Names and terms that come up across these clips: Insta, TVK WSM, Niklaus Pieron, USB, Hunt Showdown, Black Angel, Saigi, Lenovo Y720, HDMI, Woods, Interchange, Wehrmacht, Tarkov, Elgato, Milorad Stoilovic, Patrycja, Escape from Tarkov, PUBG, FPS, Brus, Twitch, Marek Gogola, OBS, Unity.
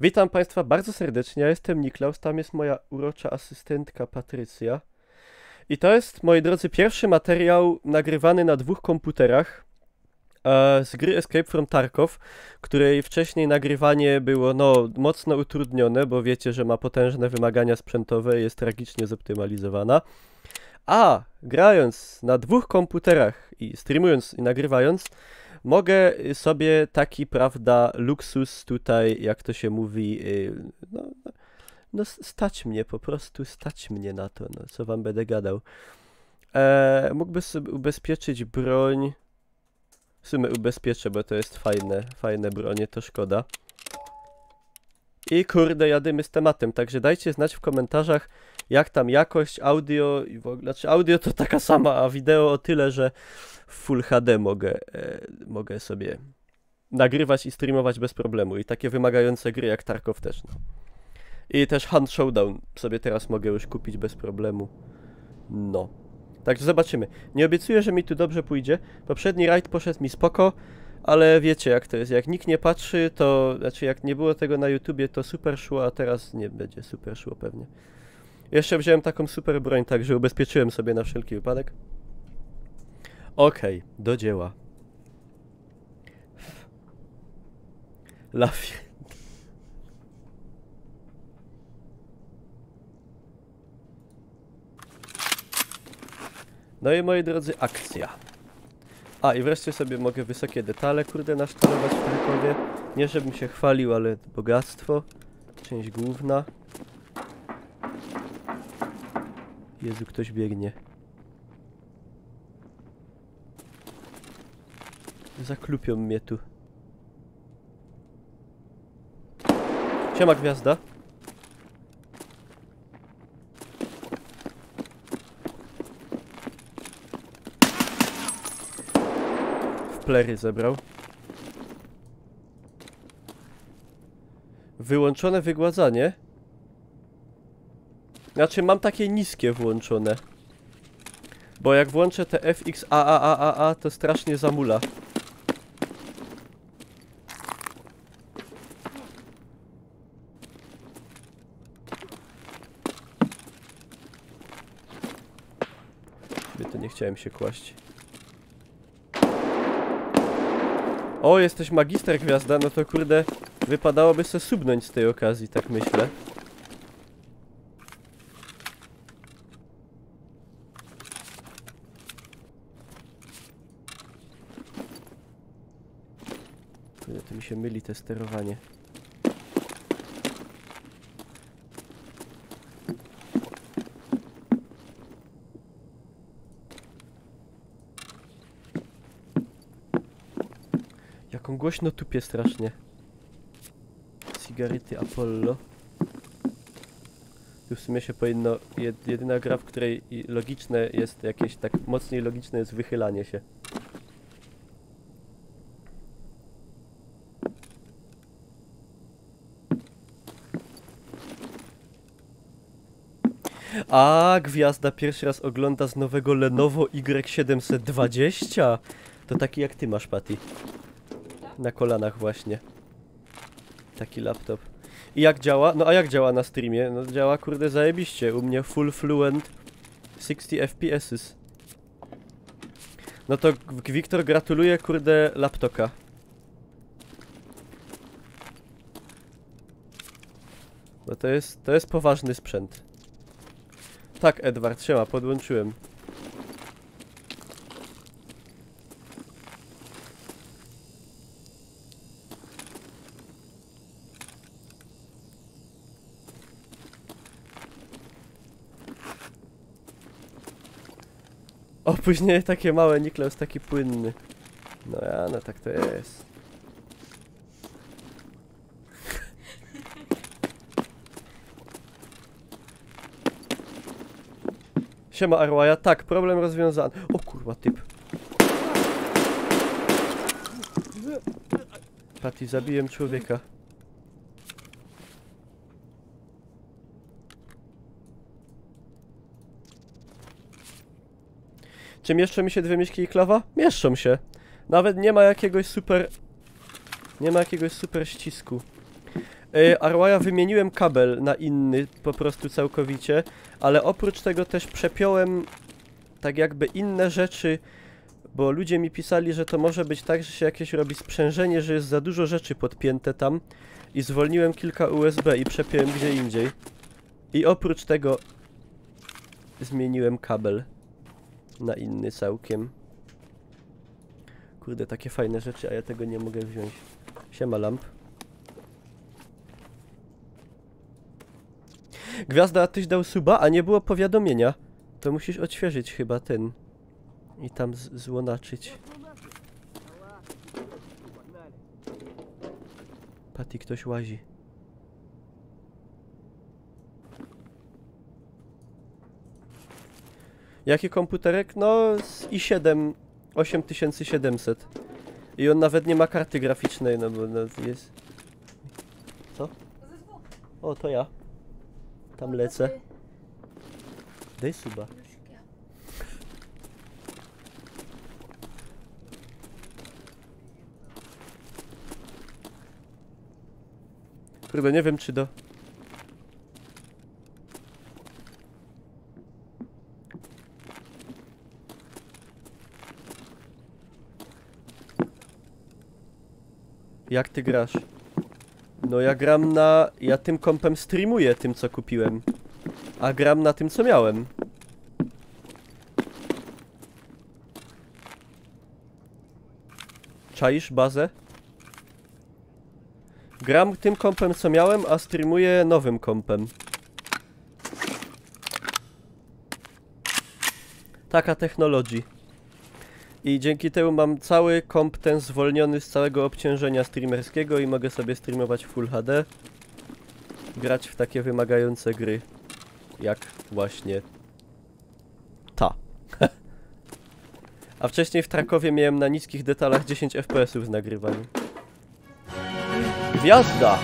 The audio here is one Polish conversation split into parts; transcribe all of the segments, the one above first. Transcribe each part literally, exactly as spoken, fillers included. Witam Państwa bardzo serdecznie, ja jestem Niklaus, tam jest moja urocza asystentka Patrycja. I to jest, moi drodzy, pierwszy materiał nagrywany na dwóch komputerach e, z gry Escape from Tarkov, której wcześniej nagrywanie było no, mocno utrudnione, bo wiecie, że ma potężne wymagania sprzętowe i jest tragicznie zoptymalizowana. A grając na dwóch komputerach i streamując i nagrywając, mogę sobie taki, prawda, luksus tutaj, jak to się mówi, no, no stać mnie, po prostu stać mnie na to, no, co wam będę gadał. E, mógłbym sobie ubezpieczyć broń, w sumie ubezpieczę, bo to jest fajne, fajne bronie, to szkoda. I kurde, jadymy z tematem, także dajcie znać w komentarzach, jak tam jakość audio i w ogóle, znaczy audio to taka sama, a wideo o tyle, że w Full H D mogę, e, mogę sobie nagrywać i streamować bez problemu. I takie wymagające gry jak Tarkov też. No. I też Hunt Showdown sobie teraz mogę już kupić bez problemu. No. Także zobaczymy. Nie obiecuję, że mi tu dobrze pójdzie. Poprzedni raid poszedł mi spoko, ale wiecie jak to jest. Jak nikt nie patrzy, to... Znaczy jak nie było tego na YouTubie, to super szło, a teraz nie będzie super szło pewnie. Jeszcze wziąłem taką super broń, także ubezpieczyłem sobie na wszelki wypadek. Okej, okay, do dzieła. Lafie. No i moi drodzy, akcja. A i wreszcie sobie mogę wysokie detale, kurde, nasztalować w Tarkowie. Nie żebym się chwalił, ale bogactwo. Część główna. Jezu, ktoś biegnie. Zaklupią mnie tu. Siema gwiazda. W plery zebrał. Wyłączone wygładzanie. Znaczy mam takie niskie włączone. Bo jak włączę te F X A A A A, to strasznie zamula. Nie chciałem się kłaść. O, jesteś magister gwiazda, no to kurde, wypadałoby se subnąć z tej okazji, tak myślę. Kurde, to mi się myli te sterowanie. Głośno tupie strasznie. Cigarety Apollo. Tu w sumie się powinno... Jedyna gra, w której logiczne jest jakieś... Tak mocniej logiczne jest wychylanie się. A gwiazda pierwszy raz ogląda z nowego Lenovo Y siedemset dwadzieścia. To taki jak ty masz, Patty. Na kolanach właśnie. Taki laptop. I jak działa? No a jak działa na streamie? No działa kurde zajebiście. U mnie full fluent sześćdziesiąt F P S. No to Wiktor gratuluję kurde laptopa. Bo to jest, to jest poważny sprzęt. Tak Edward, siema, podłączyłem. O, później takie małe, Niklaus taki płynny. No ja, no tak to jest. Siema Arwaja, tak, problem rozwiązany. O kurwa, typ. Patty, zabiłem człowieka. Czy mieszczą mi się dwie myszki i klawa? Mieszczą się. Nawet nie ma jakiegoś super... Nie ma jakiegoś super ścisku. Arwaya wymieniłem kabel na inny po prostu całkowicie, ale oprócz tego też przepiąłem tak jakby inne rzeczy, bo ludzie mi pisali, że to może być tak, że się jakieś robi sprzężenie, że jest za dużo rzeczy podpięte tam i zwolniłem kilka U S B i przepiąłem gdzie indziej. I oprócz tego zmieniłem kabel na inny całkiem. Kurde, takie fajne rzeczy, a ja tego nie mogę wziąć. Siema lamp. Gwiazda, a tyś dał suba, a nie było powiadomienia. To musisz odświeżyć chyba ten. I tam złonaczyć. Patty, ktoś łazi. Jaki komputerek? No z i siedem, osiem tysięcy siedemset. I on nawet nie ma karty graficznej, no bo no, jest... Co? O, to ja. Tam lecę. Daj suba. Kurde, nie wiem czy do... Jak ty grasz? No ja gram na... Ja tym kompem streamuję tym co kupiłem. A gram na tym co miałem. Czaisz bazę? Gram tym kompem co miałem, a streamuję nowym kompem. Taka technologia. I dzięki temu mam cały komp ten zwolniony z całego obciążenia streamerskiego i mogę sobie streamować w Full H D. Grać w takie wymagające gry. Jak właśnie ta. A wcześniej w Tarkowie miałem na niskich detalach dziesięć F P S-ów z nagrywaniem. Gwiazda!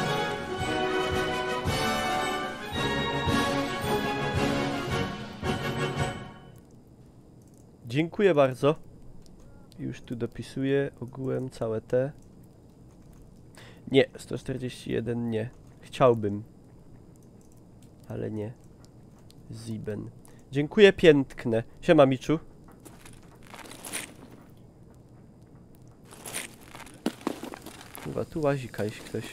Dziękuję bardzo. Już tu dopisuję ogółem całe te. Nie, sto czterdzieści jeden nie. Chciałbym. Ale nie. Ziben. Dziękuję pięknie. Siema Miczu. Chyba tu łazi kajś ktoś.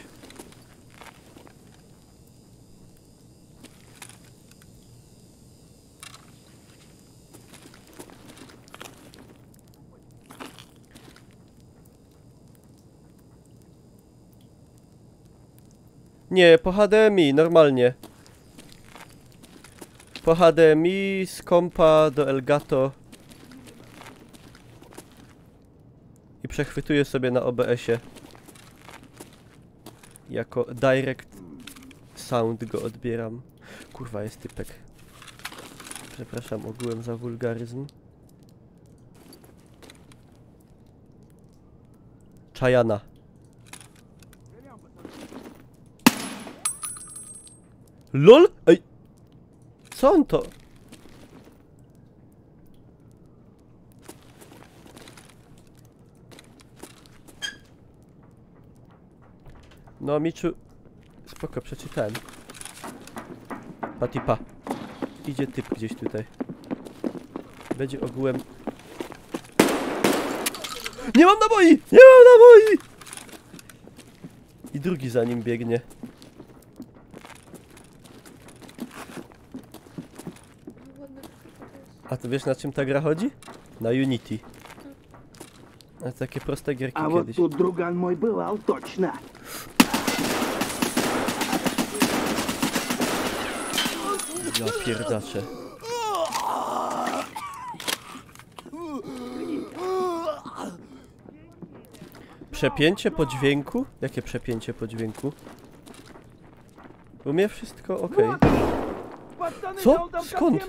Nie, po H D M I, normalnie. Po H D M I z kompa do Elgato. I przechwytuję sobie na O B S-ie. Jako direct sound go odbieram. Kurwa, jest typek. Przepraszam ogółem za wulgaryzm. Czajana. LOL? Ej! Co on to? No Miczu... Spoko, przeczytałem. Patipa. Idzie typ gdzieś tutaj. Będzie ogółem... Nie mam naboi! Nie mam naboi! I drugi za nim biegnie. A to wiesz na czym ta gra chodzi? Na Unity. A takie proste gierki a kiedyś. A tu drugan mój bywał, точно. Ja pierdaczę. Przepięcie po dźwięku? Jakie przepięcie po dźwięku? U mnie wszystko ok. Co? Skąd?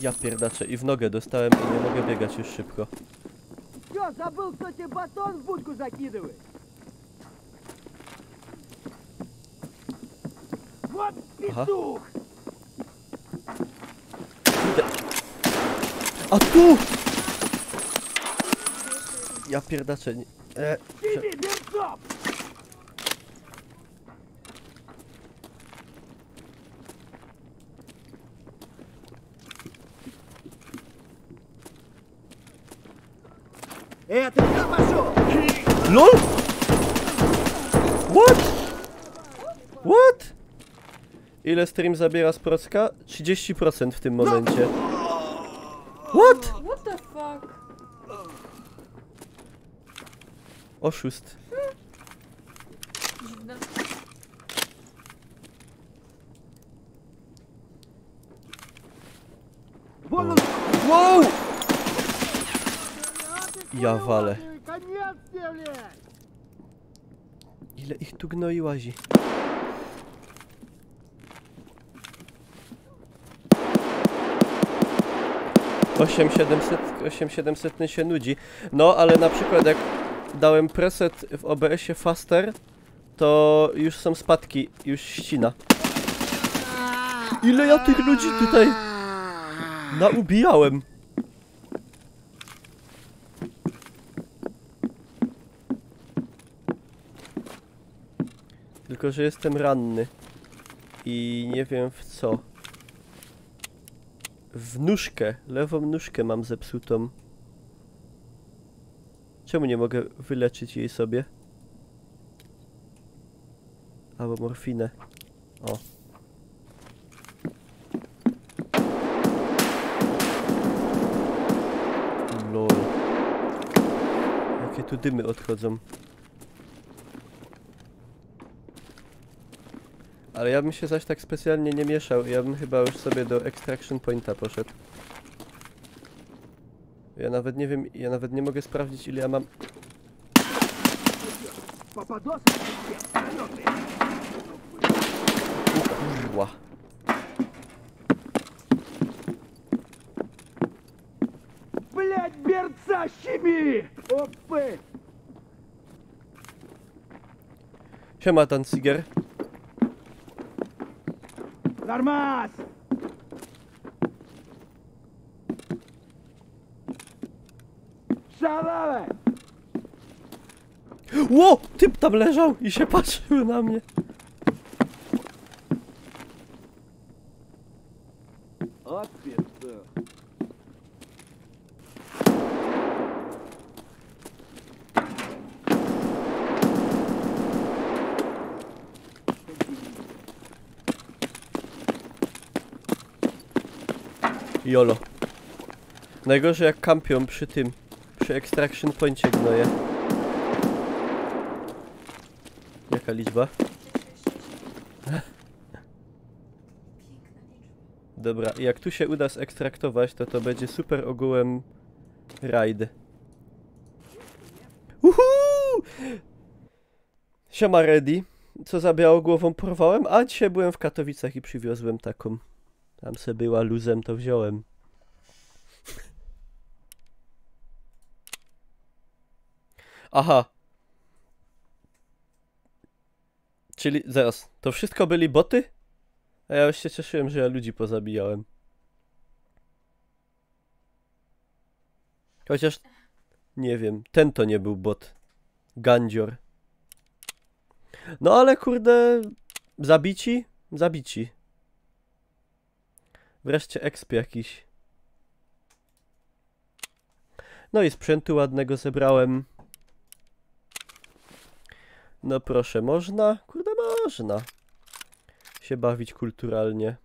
Ja pierdaczę i w nogę dostałem i nie mogę biegać już szybko. Aha. A tu! Ja pierdaczę. E, Ej, atencja, paszo! LOL! What? What? Ile stream zabiera z procka? trzydzieści procent w tym momencie. What? What the fuck? Oszust. Hmm. Wow. Wow! Ja walę. Ile ich tu gnoi łazi. osiem siedemset się nudzi. No, ale na przykład jak dałem preset w O B S-ie faster, to już są spadki, już ścina. Ile ja tych ludzi tutaj naubijałem? Tylko że jestem ranny i nie wiem w co. W nóżkę, lewą nóżkę mam zepsutą. Czemu nie mogę wyleczyć jej sobie? Albo morfinę. O. Lol. Jakie tu dymy odchodzą. Ale ja bym się zaś tak specjalnie nie mieszał. Ja bym chyba już sobie do Extraction Pointa poszedł. Ja nawet nie wiem, ja nawet nie mogę sprawdzić, ile ja mam. Kurwa. Блять, берца щеми! Опy! Siema, Tanciger. Normas! Ło! Typ tam leżał i się patrzył na mnie. Jolo. Najgorzej jak kampią przy tym. Przy Extraction Pointcie gnoje. Jaka liczba? Dobra, jak tu się uda zekstraktować, to to będzie super ogółem rajd. Uhuu! Siema Ready. Co za białą głową porwałem? A dzisiaj byłem w Katowicach i przywiozłem taką. Tam se była luzem, to wziąłem. Aha. Czyli zaraz, to wszystko byli boty? A ja już się cieszyłem, że ja ludzi pozabijałem. Chociaż, nie wiem, ten to nie był bot. Gandzior. No ale kurde, zabici? Zabici. Wreszcie exp jakiś. No i sprzętu ładnego zebrałem. No proszę, można? Kurde, można się bawić kulturalnie.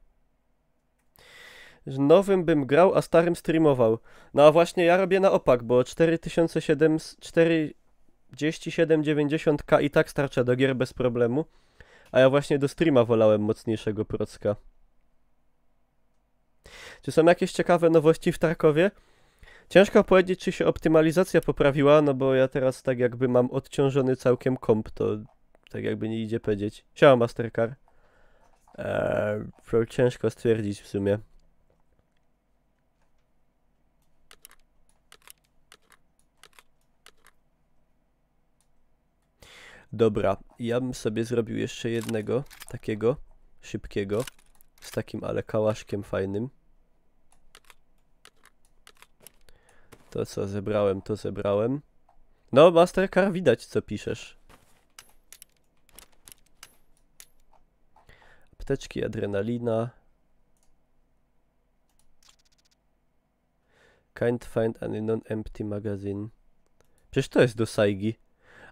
Nowym bym grał, a starym streamował. No a właśnie ja robię na opak, bo cztery tysiące siedemset dziewięćdziesiąt ka i tak starcza do gier bez problemu. A ja właśnie do streama wolałem mocniejszego procka. Czy są jakieś ciekawe nowości w Tarkowie? Ciężko powiedzieć, czy się optymalizacja poprawiła, no bo ja teraz tak jakby mam odciążony całkiem komp, to tak jakby nie idzie powiedzieć. Siema Mastercard. Eee, ciężko stwierdzić w sumie. Dobra, ja bym sobie zrobił jeszcze jednego takiego szybkiego, z takim ale kałaszkiem fajnym. To co zebrałem, to zebrałem. No, Masterka, widać co piszesz. Apteczki, adrenalina. Can't find any non-empty magazine. Przecież to jest do Saigi.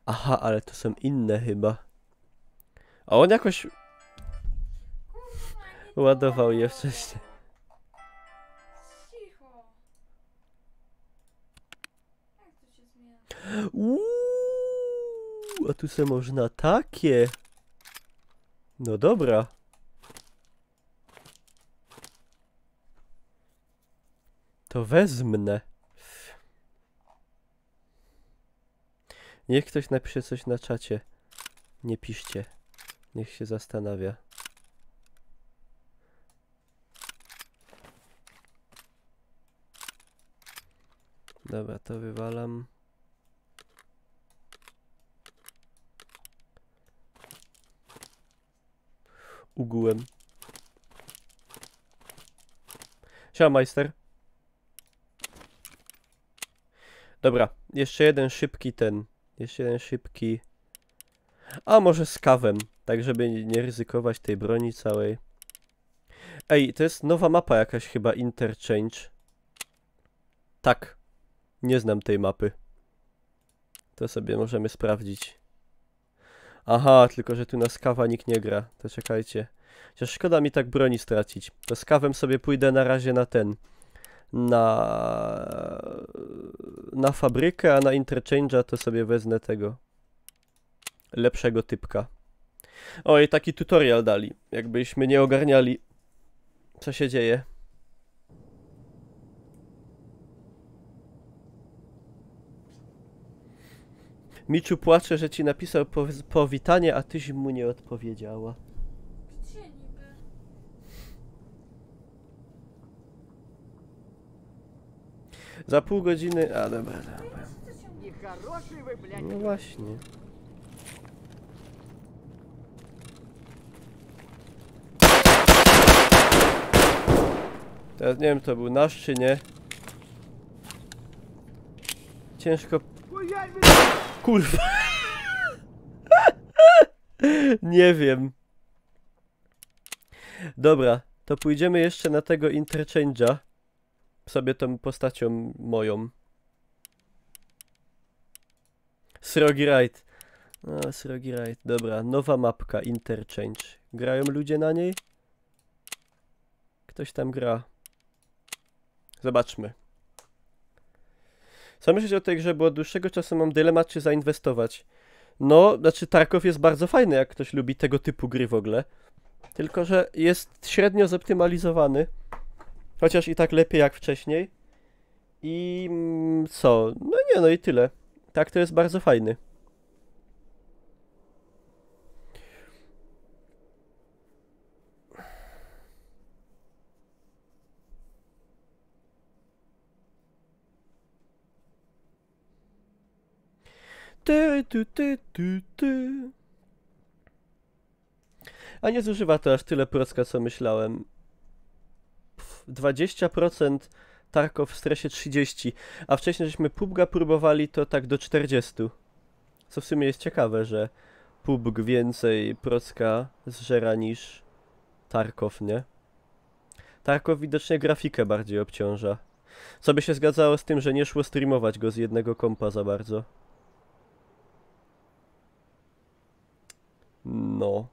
Aha, ale to są inne chyba. A on jakoś... ładował je wcześniej. Cicho. Jak to się zmienia? Uuu, a tu se można takie. No dobra. To wezmę. Niech ktoś napisze coś na czacie. Nie piszcie. Niech się zastanawia. Dobra, to wywalam. Ugułem. Siema, majster. Dobra, jeszcze jeden szybki ten. Jeszcze jeden szybki. A może z kawem, tak żeby nie ryzykować tej broni całej. Ej, to jest nowa mapa jakaś chyba, Interchange. Tak. Nie znam tej mapy. To sobie możemy sprawdzić. Aha, tylko że tu na skawa nikt nie gra. To czekajcie. Chociaż szkoda mi tak broni stracić. To z kawem sobie pójdę na razie na ten. Na... na fabrykę, a na Interchange'a to sobie wezmę tego. Lepszego typka. O, i taki tutorial dali. Jakbyśmy nie ogarniali, co się dzieje. Miczu płacze, że ci napisał powitanie, a tyś mu nie odpowiedziała. Gdzie niby? Za pół godziny... A, dobra, dobra. No właśnie. Teraz nie wiem, to był nasz czy nie. Ciężko... Kurwa. Nie wiem. Dobra, to pójdziemy jeszcze na tego Interchange'a. Sobie tą postacią moją. Srogi Ride. No, Srogi Ride. Dobra, nowa mapka Interchange. Grają ludzie na niej? Ktoś tam gra. Zobaczmy. Co myślisz o tej grze, bo od dłuższego czasu mam dylemat, czy zainwestować. No, znaczy Tarkov jest bardzo fajny, jak ktoś lubi tego typu gry w ogóle. Tylko że jest średnio zoptymalizowany. Chociaż i tak lepiej jak wcześniej. I co? No nie, no i tyle. Tak, to jest bardzo fajny. Ty, ty, ty, ty, ty. A nie zużywa to aż tyle procka, co myślałem. Pff, dwadzieścia procent Tarkov w stresie trzydzieści procent, a wcześniej żeśmy P U B G a próbowali, to tak do czterdziestu procent. Co w sumie jest ciekawe, że P U B G więcej procka zżera niż Tarkov, nie? Tarkov widocznie grafikę bardziej obciąża. Co by się zgadzało z tym, że nie szło streamować go z jednego kompa za bardzo. No.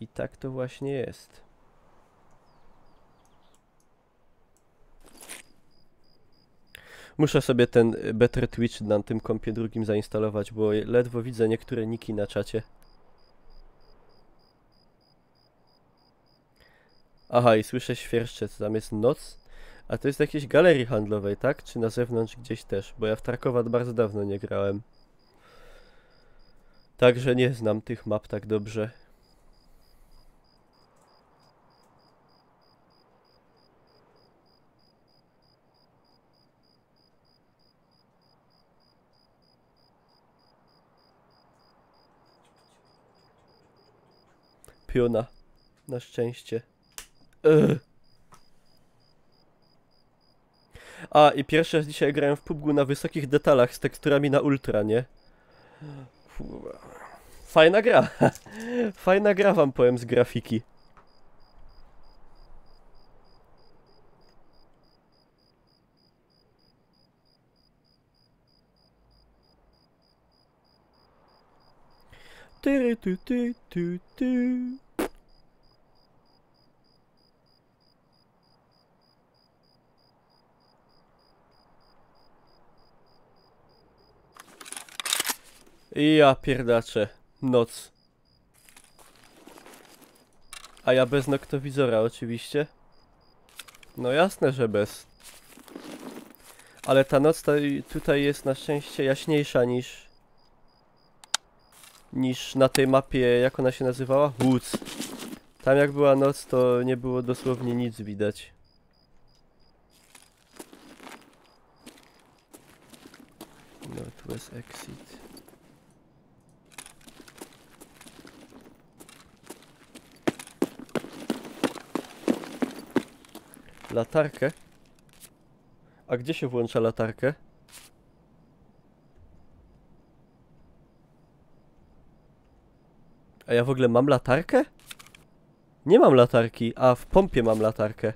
I tak to właśnie jest. Muszę sobie ten Better Twitch na tym kompie drugim zainstalować, bo ledwo widzę niektóre niki na czacie. Aha, i słyszę świerszcze, co tam jest noc? A to jest jakiejś galerii handlowej, tak? Czy na zewnątrz gdzieś też? Bo ja w Tarkowa bardzo dawno nie grałem. Także nie znam tych map tak dobrze. Piona. Na szczęście. Ugh. A, i pierwszy raz dzisiaj grałem w P U B G na wysokich detalach z teksturami na ultra, nie? Fajna gra. Fajna gra, wam powiem, z grafiki. Ty, ty, ty, ty, ty. Ja pierdaczę. Noc. A ja bez noktowizora oczywiście. No jasne, że bez. Ale ta noc tutaj jest na szczęście jaśniejsza niż... niż na tej mapie, jak ona się nazywała? Woods. Tam jak była noc, to nie było dosłownie nic widać. No tu jest exit. Latarkę? A gdzie się włącza latarkę? A ja w ogóle mam latarkę? Nie mam latarki, a w pompie mam latarkę.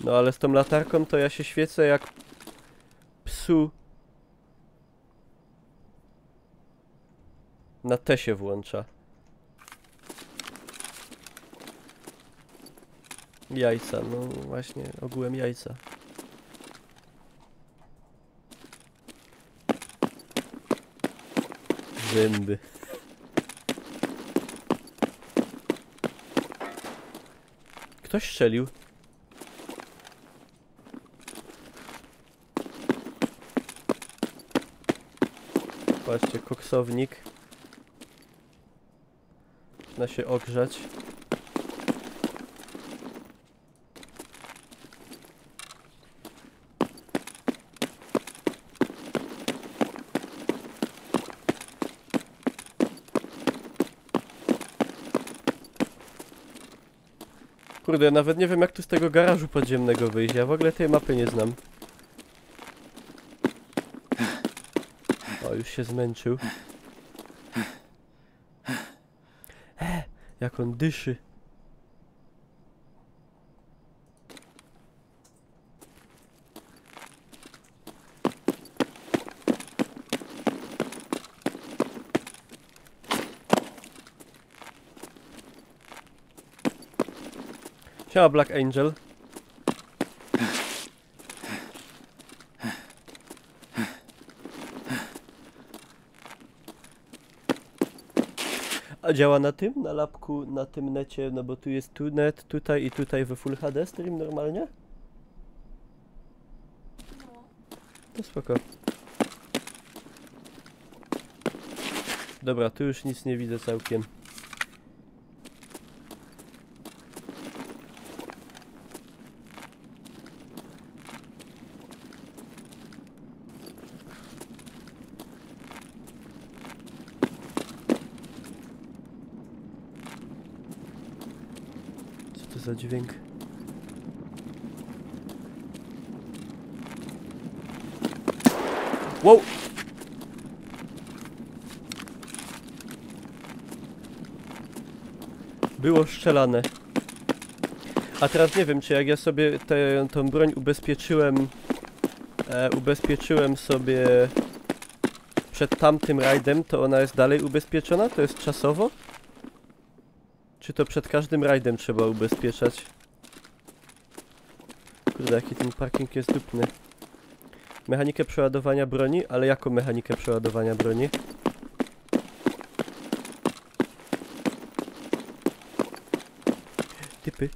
No ale z tą latarką to ja się świecę jak psu. Na te się włącza. Jajca, no właśnie, ogółem jajca. Zęby. Ktoś strzelił. Patrzcie, koksownik. Można się ogrzać. Kurde, ja nawet nie wiem, jak tu z tego garażu podziemnego wyjść. Ja w ogóle tej mapy nie znam. O, już się zmęczył. Jak on dyszy. Siema Black Angel. A działa na tym, na lapku, na tym necie, no bo tu jest tu net, tutaj i tutaj we Full H D stream normalnie? To spoko. Dobra, tu już nic nie widzę całkiem. Za dźwięk. Wow! Było strzelane. A teraz nie wiem, czy jak ja sobie tę tą broń ubezpieczyłem e, ubezpieczyłem sobie przed tamtym rajdem, to ona jest dalej ubezpieczona? To jest czasowo? Czy to przed każdym rajdem trzeba ubezpieczać? Kurde, jaki ten parking jest dupny. Mechanikę przeładowania broni? Ale jaką mechanikę przeładowania broni? Typy.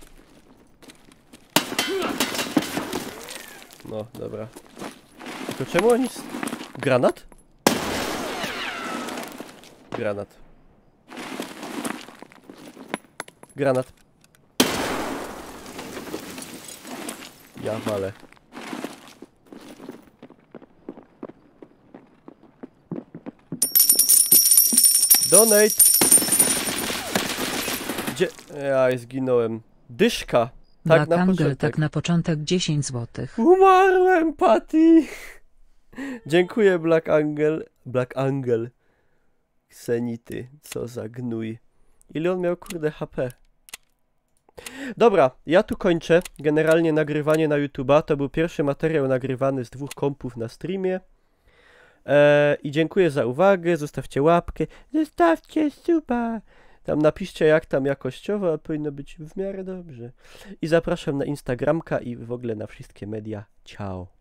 No, dobra. Tylko czemu oni... Granat? Granat. Granat. Ja walę. Donate. Gdzie... Ja zginąłem. Dyszka. Tak, Black na Angel, początek. Tak na początek dziesięć złotych. Umarłem, Patty! Dziękuję, Black Angel. Black Angel. Ksenity, co za gnój. Ile on miał, kurde, H P? Dobra, ja tu kończę. Generalnie nagrywanie na YouTube'a. To był pierwszy materiał nagrywany z dwóch kompów na streamie. Eee, I dziękuję za uwagę. Zostawcie łapkę. Zostawcie suba. Tam napiszcie, jak tam jakościowo, a powinno być w miarę dobrze. I zapraszam na Instagramka i w ogóle na wszystkie media. Ciao.